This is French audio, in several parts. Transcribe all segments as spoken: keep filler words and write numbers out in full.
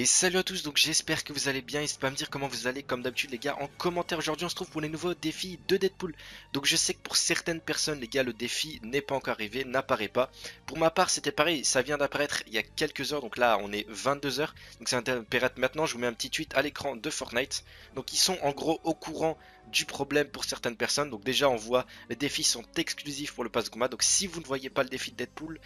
Et salut à tous, donc j'espère que vous allez bien, n'hésitez pas à me dire comment vous allez comme d'habitude les gars en commentaire. Aujourd'hui on se trouve pour les nouveaux défis de Deadpool. Donc je sais que pour certaines personnes les gars le défi n'est pas encore arrivé, n'apparaît pas. Pour ma part c'était pareil, ça vient d'apparaître il y a quelques heures, donc là on est vingt-deux heures. Donc ça apparaît maintenant, je vous mets un petit tweet à l'écran de Fortnite. Donc ils sont en gros au courant du problème pour certaines personnes. Donc déjà on voit les défis sont exclusifs pour le pass Gouma. Donc si vous ne voyez pas le défi de Deadpool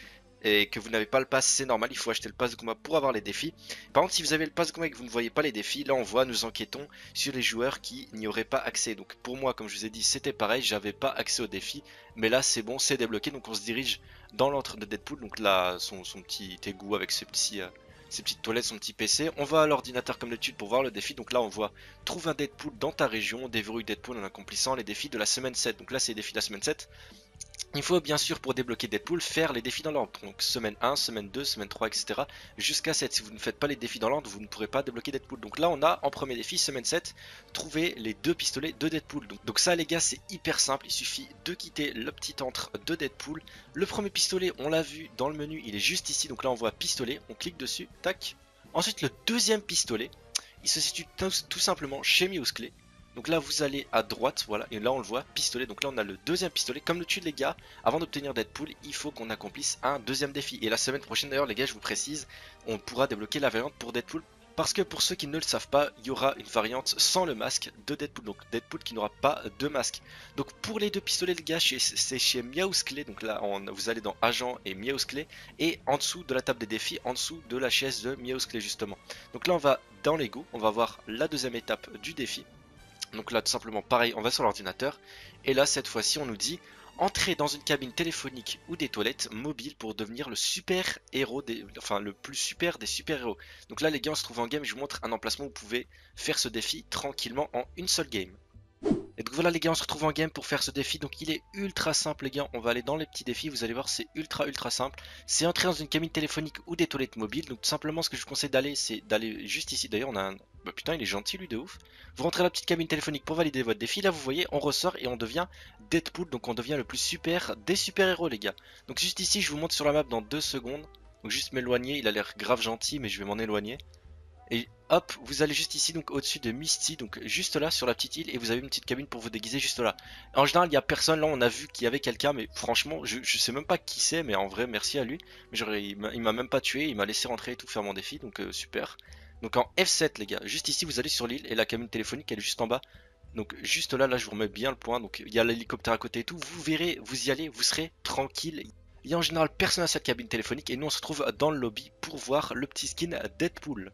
et que vous n'avez pas le pass, c'est normal, il faut acheter le pass Gouma pour avoir les défis. Par contre si vous avez le pass Gouma et que vous ne voyez pas les défis, là on voit, nous enquêtons sur les joueurs qui n'y auraient pas accès. Donc pour moi, comme je vous ai dit, c'était pareil, j'avais pas accès aux défis, mais là c'est bon, c'est débloqué. Donc on se dirige dans l'antre de Deadpool, donc là son, son petit égout avec ses petits... Euh... ses petites toilettes, son petit P C. On va à l'ordinateur comme d'habitude pour voir le défi. Donc là on voit trouve un Deadpool dans ta région, déverrouille Deadpool en accomplissant les défis de la semaine sept. Donc là c'est les défis de la semaine sept. Il faut bien sûr pour débloquer Deadpool faire les défis dans l'ordre. Donc semaine un, semaine deux, semaine trois, etc. jusqu'à sept. Si vous ne faites pas les défis dans l'ordre, vous ne pourrez pas débloquer Deadpool. Donc là on a en premier défi semaine sept, trouver les deux pistolets de Deadpool. Donc, donc ça les gars c'est hyper simple, il suffit de quitter le petit antre de Deadpool. Le premier pistolet on l'a vu dans le menu, il est juste ici. Donc là on voit pistolet, on clique dessus. Tac. Ensuite le deuxième pistolet, il se situe tout simplement chez Meowscles. Donc là vous allez à droite, voilà, et là on le voit, pistolet. Donc là on a le deuxième pistolet. Comme d'habitude les gars, avant d'obtenir Deadpool, il faut qu'on accomplisse un deuxième défi. Et la semaine prochaine d'ailleurs les gars, je vous précise, on pourra débloquer la variante pour Deadpool. Parce que pour ceux qui ne le savent pas, il y aura une variante sans le masque de Deadpool. Donc Deadpool qui n'aura pas de masque. Donc pour les deux pistolets les gars, c'est chez Meowscles. Donc là on, vous allez dans Agent et Meowscles. Et en dessous de la table des défis, en dessous de la chaise de Meowscles justement. Donc là on va dans Lego, on va voir la deuxième étape du défi. Donc là tout simplement pareil, on va sur l'ordinateur. Et là cette fois-ci on nous dit entrer dans une cabine téléphonique ou des toilettes mobiles pour devenir le super héros des... Enfin le plus super des super héros. Donc là les gars on se trouve en game, je vous montre un emplacement où vous pouvez faire ce défi tranquillement en une seule game. Et donc voilà les gars, on se retrouve en game pour faire ce défi. Donc il est ultra simple les gars, on va aller dans les petits défis, vous allez voir c'est ultra ultra simple. C'est entrer dans une cabine téléphonique ou des toilettes mobiles. Donc tout simplement ce que je vous conseille d'aller, c'est d'aller juste ici. D'ailleurs on a un... Bah putain il est gentil lui de ouf. Vous rentrez à la petite cabine téléphonique pour valider votre défi. Là vous voyez on ressort et on devient Deadpool. Donc on devient le plus super des super héros les gars. Donc juste ici je vous montre sur la map dans deux secondes. Donc juste m'éloigner, il a l'air grave gentil mais je vais m'en éloigner. Et hop, vous allez juste ici, donc au-dessus de Misty, donc juste là sur la petite île, et vous avez une petite cabine pour vous déguiser juste là. En général, il n'y a personne, là on a vu qu'il y avait quelqu'un, mais franchement, je, je sais même pas qui c'est, mais en vrai, merci à lui. Mais genre, il m'a même pas tué, il m'a laissé rentrer et tout faire mon défi, donc euh, super. Donc en F sept, les gars, juste ici, vous allez sur l'île, et la cabine téléphonique, elle est juste en bas. Donc juste là, là, je vous remets bien le point, donc il y a l'hélicoptère à côté et tout, vous verrez, vous y allez, vous serez tranquille. Il y a en général personne à cette cabine téléphonique, et nous on se retrouve dans le lobby pour voir le petit skin Deadpool.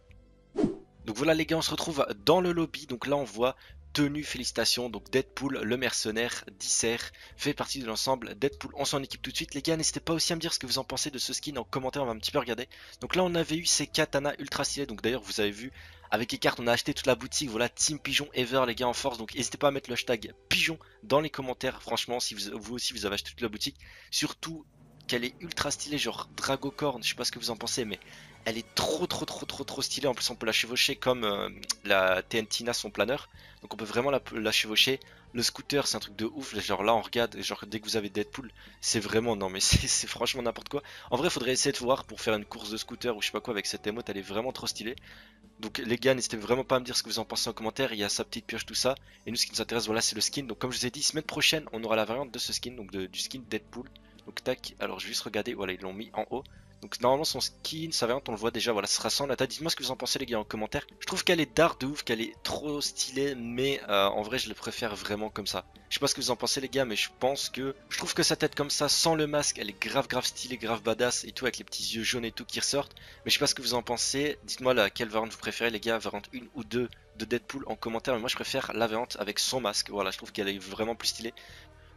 Donc voilà les gars, on se retrouve dans le lobby. Donc là on voit tenue, félicitations. Donc Deadpool, le mercenaire, dissert, fait partie de l'ensemble Deadpool. On s'en équipe tout de suite les gars, n'hésitez pas aussi à me dire ce que vous en pensez de ce skin en commentaire, on va un petit peu regarder. Donc là on avait eu ces katanas ultra stylés. Donc d'ailleurs vous avez vu avec Écart, on a acheté toute la boutique, voilà, Team Pigeon Ever les gars en force. Donc n'hésitez pas à mettre le hashtag Pigeon dans les commentaires, franchement si vous, vous aussi vous avez acheté toute la boutique. Surtout qu'elle est ultra stylée, genre Dragocorn, je sais pas ce que vous en pensez mais elle est trop trop trop trop trop stylée. En plus on peut la chevaucher comme euh, la TNTina son planeur, donc on peut vraiment la, la chevaucher. Le scooter c'est un truc de ouf, genre là on regarde, genre dès que vous avez Deadpool c'est vraiment, non mais c'est franchement n'importe quoi. En vrai faudrait essayer de voir pour faire une course de scooter ou je sais pas quoi avec cette émote, elle est vraiment trop stylée. Donc les gars n'hésitez vraiment pas à me dire ce que vous en pensez en commentaire, il y a sa petite pioche tout ça. Et nous ce qui nous intéresse voilà c'est le skin, donc comme je vous ai dit semaine prochaine on aura la variante de ce skin, donc de, du skin Deadpool. Donc tac, alors je vais juste regarder, voilà ils l'ont mis en haut. Donc normalement son skin, sa variante on le voit déjà, voilà ce sera sans la taille. Dites-moi ce que vous en pensez les gars en commentaire. Je trouve qu'elle est d'art de ouf, qu'elle est trop stylée, mais euh, en vrai je le préfère vraiment comme ça. Je sais pas ce que vous en pensez les gars, mais je pense que... Je trouve que sa tête comme ça, sans le masque, elle est grave grave stylée, grave badass et tout, avec les petits yeux jaunes et tout qui ressortent. Mais je sais pas ce que vous en pensez, dites-moi là quelle variante vous préférez les gars, variante une ou deux de Deadpool en commentaire. Mais moi je préfère la variante avec son masque, voilà je trouve qu'elle est vraiment plus stylée.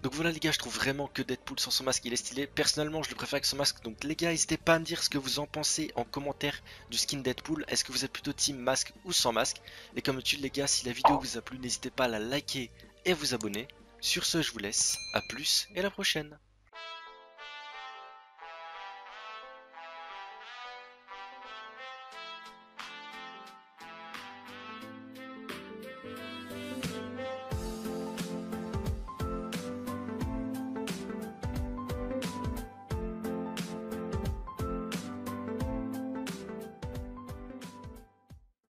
Donc voilà les gars, je trouve vraiment que Deadpool sans son masque il est stylé. Personnellement je le préfère avec son masque. Donc les gars n'hésitez pas à me dire ce que vous en pensez en commentaire du skin Deadpool. Est-ce que vous êtes plutôt team masque ou sans masque? Et comme d'habitude les gars, si la vidéo vous a plu n'hésitez pas à la liker et vous abonner. Sur ce je vous laisse, à plus et à la prochaine.